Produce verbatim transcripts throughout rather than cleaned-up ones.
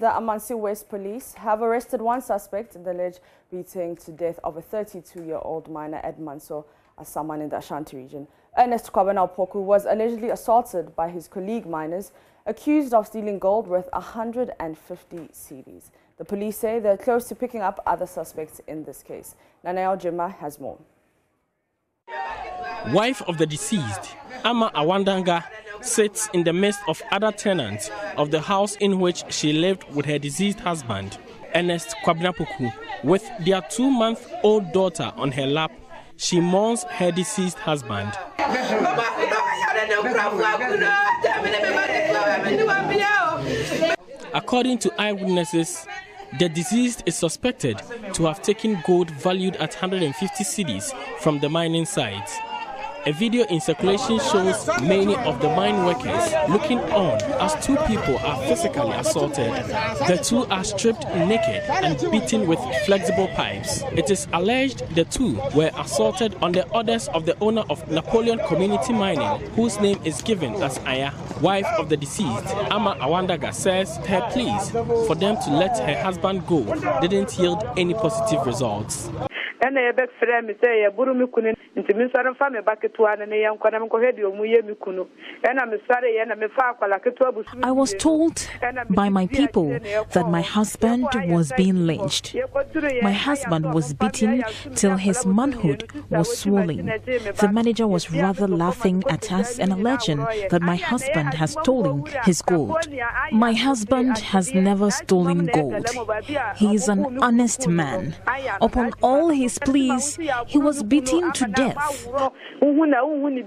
The Amansie West Police have arrested one suspect in the alleged beating to death of a thirty-two-year-old miner at Manso, Asaman in the Ashanti region. Ernest Kwabena Opoku was allegedly assaulted by his colleague miners, accused of stealing gold worth one hundred fifty cedis. The police say they're close to picking up other suspects in this case. Nana Yaw Ochima has more. Wife of the deceased, Ama Awudanga, sits in the midst of other tenants of the house in which she lived with her deceased husband, Ernest Kwabena Opoku, with their two-month-old daughter on her lap. She mourns her deceased husband. According to eyewitnesses, the deceased is suspected to have taken gold valued at one hundred fifty cedis from the mining sites. A video in circulation shows many of the mine workers looking on as two people are physically assaulted. The two are stripped naked and beaten with flexible pipes. It is alleged the two were assaulted on the orders of the owner of Napoleon Community Mining, whose name is given as Aya. Wife of the deceased, Ama Awudanga, says her pleas for them to let her husband go didn't yield any positive results. I was told by my people that my husband was being lynched. My husband was beaten till his manhood was swollen. The manager was rather laughing at us and alleging that my husband has stolen his gold. My husband has never stolen gold. He is an honest man. Upon all his please, he was beaten to death. Ernest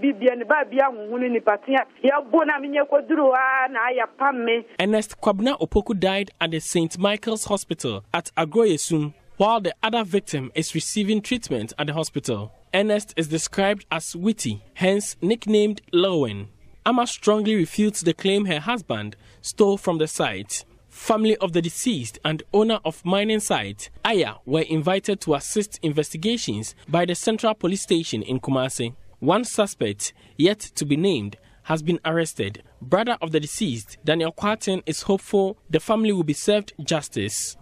Kwabena Opoku died at the Saint Michael's Hospital at Agroyesum, while the other victim is receiving treatment at the hospital. Ernest is described as witty, hence nicknamed Lawen. Ama strongly refutes the claim her husband stole from the site. Family of the deceased and owner of mining site, Aya, were invited to assist investigations by the Central Police Station in Kumasi. One suspect, yet to be named, has been arrested. Brother of the deceased, Daniel Quarten, is hopeful the family will be served justice.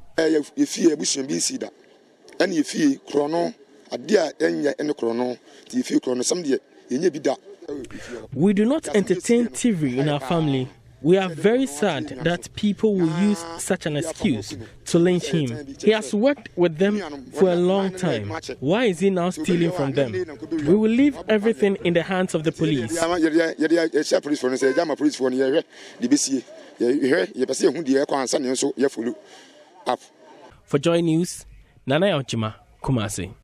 We do not entertain thievery in our family. We are very sad that people will use such an excuse to lynch him. He has worked with them for a long time. Why is he now stealing from them? We will leave everything in the hands of the police. For Joy News, Nana Yaw Ochima, Kumasi.